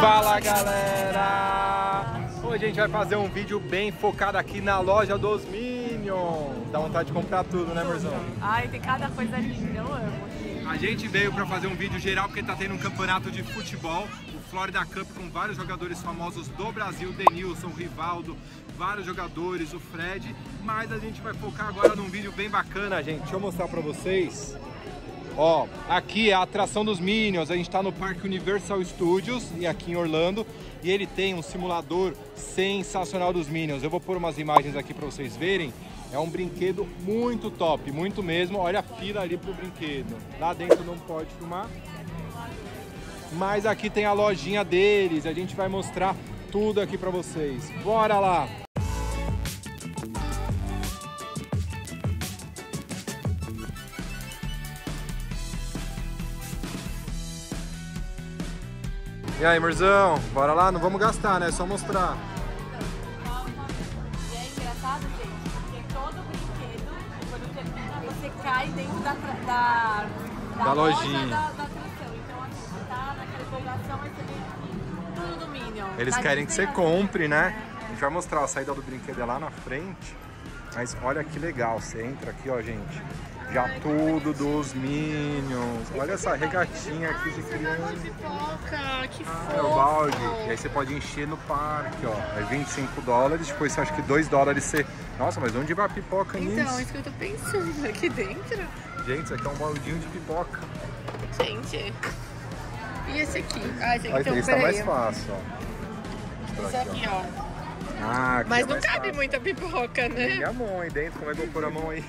Fala galera! Hoje a gente vai fazer um vídeo bem focado aqui na loja dos Minions. Dá vontade de comprar tudo, né, amorzão? Ai, tem cada coisa linda, eu amo. A gente veio pra fazer um vídeo geral porque tá tendo um campeonato de futebol, o Florida Cup, com vários jogadores famosos do Brasil, Denilson, Rivaldo, vários jogadores, o Fred. Mas a gente vai focar agora num vídeo bem bacana, gente. Deixa eu mostrar pra vocês. Ó, aqui é a atração dos Minions, a gente tá no Parque Universal Studios e aqui em Orlando, e ele tem um simulador sensacional dos Minions. Eu vou pôr umas imagens aqui pra vocês verem, é um brinquedo muito top, muito mesmo. Olha a fila ali pro brinquedo, lá dentro não pode filmar, mas aqui tem a lojinha deles, a gente vai mostrar tudo aqui pra vocês, bora lá! E aí, amorzão, bora lá? Não vamos gastar, né? É só mostrar. E é engraçado, gente, porque todo brinquedo, quando termina, você cai dentro da lojinha da atração. Então, assim, tá naquela empolgação, mas você vem tudo do Minion. Eles querem que você compre, né? É. A gente vai mostrar a saída do brinquedo lá na frente. Mas olha que legal, você entra aqui, ó, gente. Já tudo dos Minions. Olha essa regatinha aqui de criança. Que fofo. É o balde. E aí você pode encher no parque, ó. É $25, depois você acha que $2 você... Nossa, mas onde vai a pipoca nisso? Então, isso que eu tô pensando aqui dentro. Gente, isso aqui é um baldinho de pipoca. Gente. E esse aqui? Ah, esse aqui tem um preço. Esse tá mais fácil, ó. Esse aqui, ó. Ah, mas não cabe muita pipoca, né? Tem a mão aí dentro, como é que eu vou pôr a mão aí?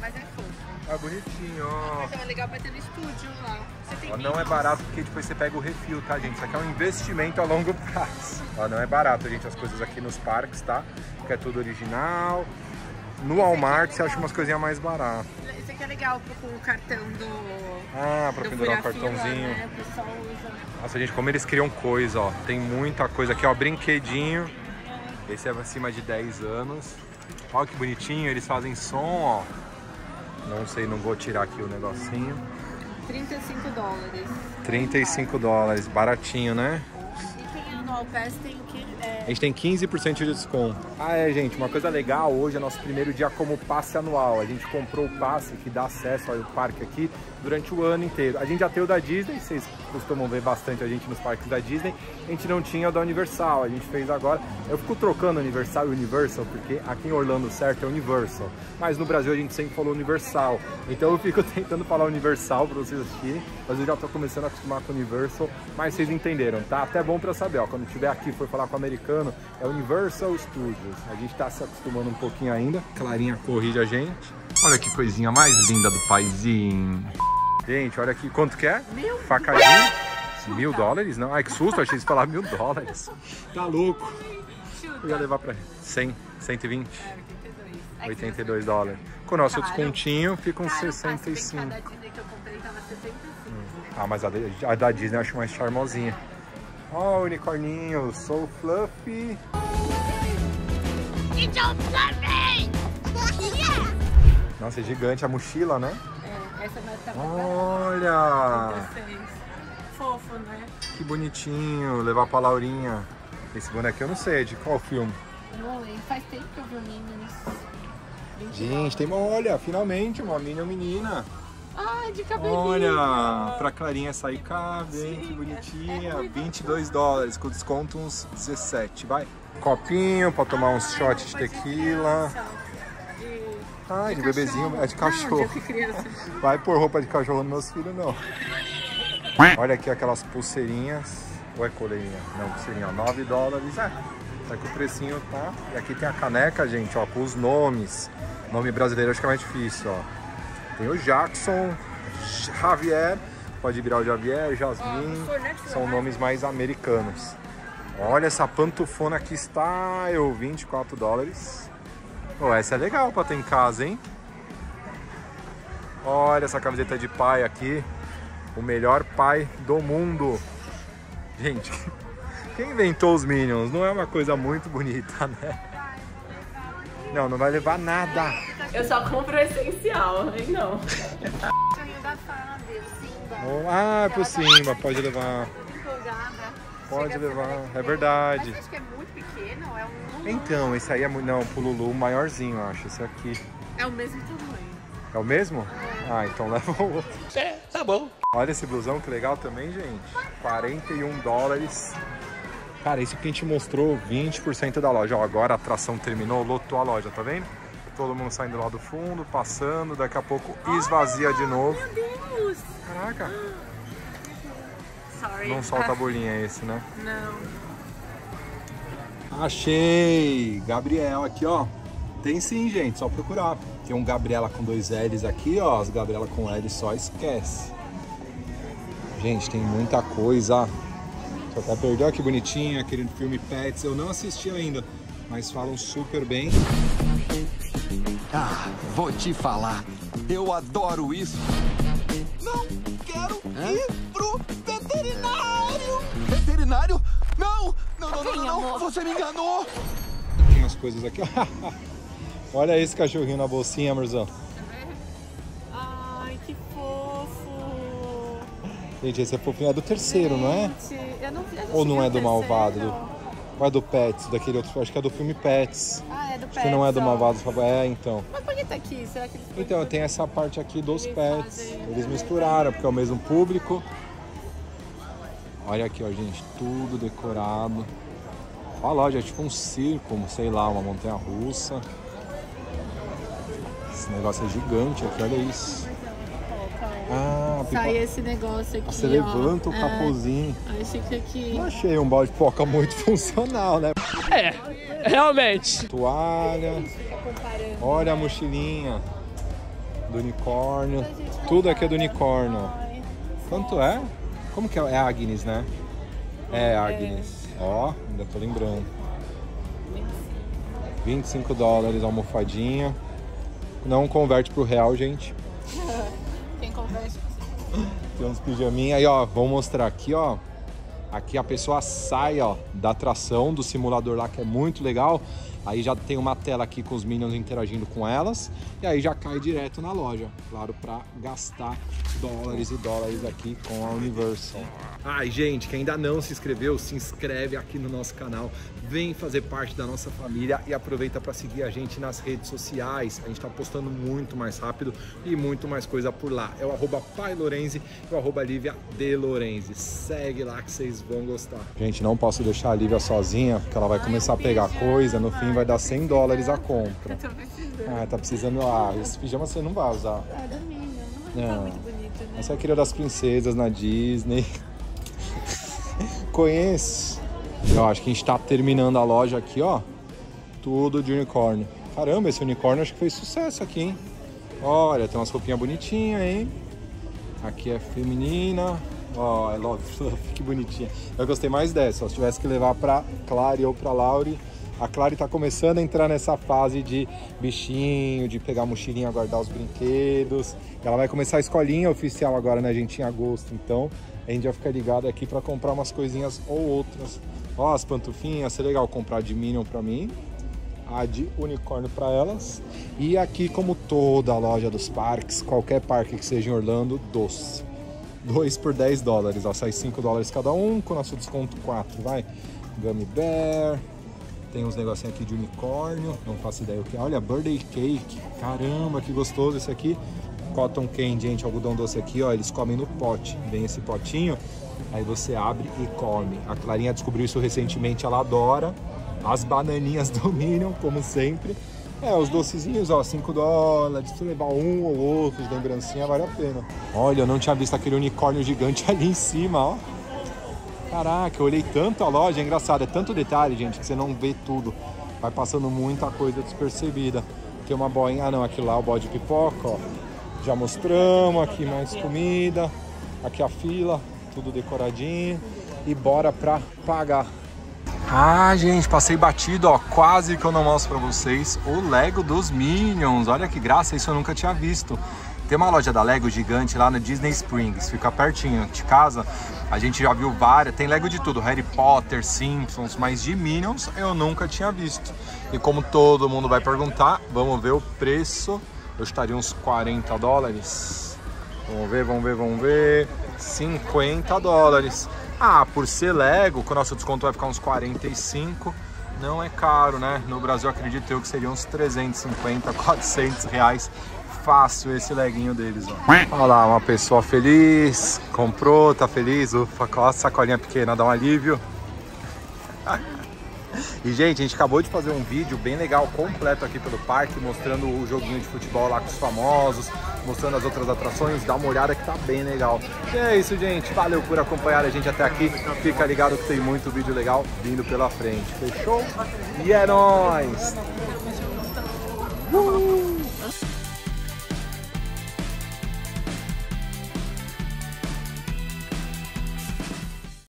Mas é fofo. Tá bonitinho, ó. Então é legal pra ter no estúdio lá. Você tem, ó, não é barato porque depois você pega o refil, tá, gente? Isso aqui é um investimento a longo prazo. Ó, não é barato, gente, as coisas aqui nos parques, tá? Porque é tudo original. No Walmart você acha umas coisinhas mais baratas. Isso aqui é legal com o cartão do... Ah, pra pendurar o cartãozinho. Né? O pessoal usa. Nossa, gente, como eles criam coisa, ó. Tem muita coisa aqui, ó. Brinquedinho. Esse é acima de 10 anos. Olha que bonitinho, eles fazem som, ó. Não sei, não vou tirar aqui o negocinho. $35. $35, baratinho, né? E quem é anual pass tem o quê? A gente tem 15% de desconto. Ah, é, gente, uma coisa legal, hoje é nosso primeiro dia como passe anual. A gente comprou o passe que dá acesso ao parque aqui durante o ano inteiro. A gente já tem o da Disney, vocês costumam ver bastante a gente nos parques da Disney. A gente não tinha o da Universal, a gente fez agora. Eu fico trocando Universal e Universal, porque aqui em Orlando, certo, é Universal. Mas no Brasil a gente sempre falou Universal. Então eu fico tentando falar Universal pra vocês assistirem, mas eu já tô começando a acostumar com Universal. Mas vocês entenderam, tá? Até bom pra saber, ó, quando tiver aqui for falar com o americano, é Universal Studios. A gente tá se acostumando um pouquinho ainda. Clarinha corrige a gente. Olha que coisinha mais linda do paizinho. Gente, olha aqui. Quanto que é? Facadinha. $1.000? Não. Ai, que susto. Achei que falar $1.000. Tá louco. Eu ia levar pra 100, 120. $82. Com o nosso descontinho fica uns 65. A da Disney que eu comprei tava 65. Ah, mas a da Disney eu acho mais charmosinha. Ó, oh, unicorninho, sou Fluffy. Então, Fluffy! Nossa, é gigante a mochila, né? É, essa vai estar mais barata. Olha! Fofo, né? Que bonitinho, levar pra Laurinha. Esse boneco eu não sei, de qual filme? Não lembro, faz tempo que eu vi o Minions. Gente, tem uma, olha, finalmente uma Minion menina. Ah, de cabelinho. Olha, pra Clarinha sair cabe, hein? Que bonitinha. É $22, com desconto uns 17, vai. Copinho pra tomar uns shots de tequila. Ah, de bebezinho, é de cachorro. Não, vai pôr roupa de cachorro nos meus filhos, não. Olha aqui aquelas pulseirinhas. Ou é coleirinha? Não, pulseirinha, $9. É, tá que o precinho tá. E aqui tem a caneca, gente, ó, com os nomes. Nome brasileiro acho que é mais difícil, ó. Tem o Jackson, Javier, pode virar o Javier, Jasmine, são nomes mais americanos. Olha essa pantufona aqui, style, $24. Oh, essa é legal pra ter em casa, hein? Olha essa camiseta de pai aqui, o melhor pai do mundo. Gente, quem inventou os Minions? Não é uma coisa muito bonita, né? Não, não vai levar nada. Eu só compro o essencial, hein? Não. O sonho da Fábio, o Simba. Ah, pro Simba, pode levar. Pode levar, é verdade. Mas acho que é muito pequeno, é um Lulu. Então, esse aí é muito... Não, pro Lulu maiorzinho, acho, esse aqui. É o mesmo tamanho. É o mesmo? É. Ah, então leva o outro. É, tá bom. Olha esse blusão, que legal também, gente. 41 dólares. Cara, isso que a gente mostrou, 20% da loja. Ó, agora a atração terminou, lotou a loja, tá vendo? Todo mundo saindo lá do fundo, passando, daqui a pouco esvazia de novo. Meu Deus! Caraca! Sorry. Não solta a bolinha esse, né? Não. Achei! Gabriel aqui, ó. Tem sim, gente, só procurar. Tem um Gabriela com dois L's aqui, ó. As Gabriela com L só esquece. Gente, tem muita coisa. Só até perdeu, ó, que bonitinho, aquele filme Pets. Eu não assisti ainda, mas falam super bem. Ah, vou te falar. Eu adoro isso. Não quero ir pro veterinário. Veterinário? Não! Não, não, não, não, não. Você me enganou. Tem umas coisas aqui. Olha esse cachorrinho na bolsinha, amorzão. Ai, que fofo. Gente, esse é fofinho. É do terceiro, gente, não é? Eu não, ou não é do Malvado? Ou é do Pets? Daquele outro, acho que é do filme Pets. Ah, é do Pets. Que não é do Malvado. É, então. Mas por que tá aqui? Será que eles... Então, tem essa parte aqui dos Pets. Eles misturaram, porque é o mesmo público. Olha aqui, ó, gente. Tudo decorado. Olha a loja, é tipo um circo, sei lá, uma montanha-russa. Esse negócio é gigante aqui, olha isso. Ah, sai esse negócio aqui, ó. Você levanta o capozinho. Achei que aqui... Não achei um balde de pipoca muito funcional, né? É, realmente. Toalha. Olha a mochilinha do unicórnio. Tudo aqui é do unicórnio. Quanto é? Como que é? É Agnes, né? É Agnes. Ó, ainda tô lembrando. 25 dólares a almofadinha. Não converte pro real, gente. Quem converte? Tem uns pijaminha aí, ó. Vou mostrar aqui, ó. Aqui a pessoa sai, ó, da atração, do simulador lá, que é muito legal. Aí já tem uma tela aqui com os Minions interagindo com elas. E aí já cai direto na loja. Claro, pra gastar dólares e dólares aqui com a Universal. Ai, gente, quem ainda não se inscreveu, se inscreve aqui no nosso canal. Vem fazer parte da nossa família e aproveita para seguir a gente nas redes sociais. A gente tá postando muito mais rápido e muito mais coisa por lá. É o @pailorenzi e o @liviadelorenzi. Segue lá que vocês vão gostar. Gente, não posso deixar a Lívia sozinha, porque ela vai começar a pegar coisa. No fim vai dar 100 dólares a compra. Eu tô precisando. Ah, tá precisando. Ah, esse pijama você não vai usar. Ah, da minha. Não tá muito bonito, né? Essa é a querida das princesas na Disney. Conheço. Eu acho que a gente tá terminando a loja aqui, ó. Tudo de unicórnio. Caramba, esse unicórnio acho que fez sucesso aqui, hein? Olha, tem umas roupinhas bonitinhas, hein? Aqui é feminina. Ó, I love fluff, que bonitinha. Eu gostei mais dessa, ó. Se tivesse que levar pra Clary ou pra Laure. A Clary tá começando a entrar nessa fase de bichinho, de pegar a mochilinha, guardar os brinquedos. Ela vai começar a escolinha oficial agora, né, gente? Em agosto, então a gente vai ficar ligado aqui pra comprar umas coisinhas ou outras. Ó, as pantufinhas, seria legal comprar de Minion pra mim, a de unicórnio pra elas. E aqui, como toda a loja dos parques, qualquer parque que seja em Orlando, doce. 2 por 10 dólares, ó, sai 5 dólares cada um, com nosso desconto 4, vai. Gummy Bear, tem uns negocinhos aqui de unicórnio, não faço ideia o que. Olha, birthday cake, caramba, que gostoso esse aqui. Cotton candy, gente, algodão doce aqui, ó, eles comem no pote. Vem esse potinho. Aí você abre e come. A Clarinha descobriu isso recentemente, ela adora. As bananinhas do Minion, como sempre. É, os docezinhos, ó, 5 dólares. Se levar um ou outro de lembrancinha, vale a pena. Olha, eu não tinha visto aquele unicórnio gigante ali em cima, ó. Caraca, eu olhei tanto a loja, é engraçado. É tanto detalhe, gente, que você não vê tudo. Vai passando muita coisa despercebida. Tem uma boinha, ah não, aqui lá, o bode de pipoca, ó. Já mostramos, aqui mais comida. Aqui a fila. Tudo decoradinho e bora pra pagar. Ah, gente, passei batido, ó, quase que eu não mostro pra vocês o Lego dos Minions. Olha que graça, isso eu nunca tinha visto. Tem uma loja da Lego gigante lá no Disney Springs, fica pertinho de casa. A gente já viu várias, tem Lego de tudo, Harry Potter, Simpsons, mas de Minions eu nunca tinha visto. E como todo mundo vai perguntar, vamos ver o preço. Eu estaria uns 40 dólares. Vamos ver, 50 dólares. Ah, por ser Lego, com o nosso desconto vai ficar uns 45, não é caro, né? No Brasil, acredito eu que seria uns 350, 400 reais fácil esse leguinho deles, ó. Olha lá, uma pessoa feliz, comprou, tá feliz, ufa, a sacolinha pequena dá um alívio. E, gente, a gente acabou de fazer um vídeo bem legal, completo aqui pelo parque, mostrando o joguinho de futebol lá com os famosos, mostrando as outras atrações, dá uma olhada que tá bem legal. E é isso, gente, valeu por acompanhar a gente até aqui, fica ligado que tem muito vídeo legal vindo pela frente, fechou? E é nóis!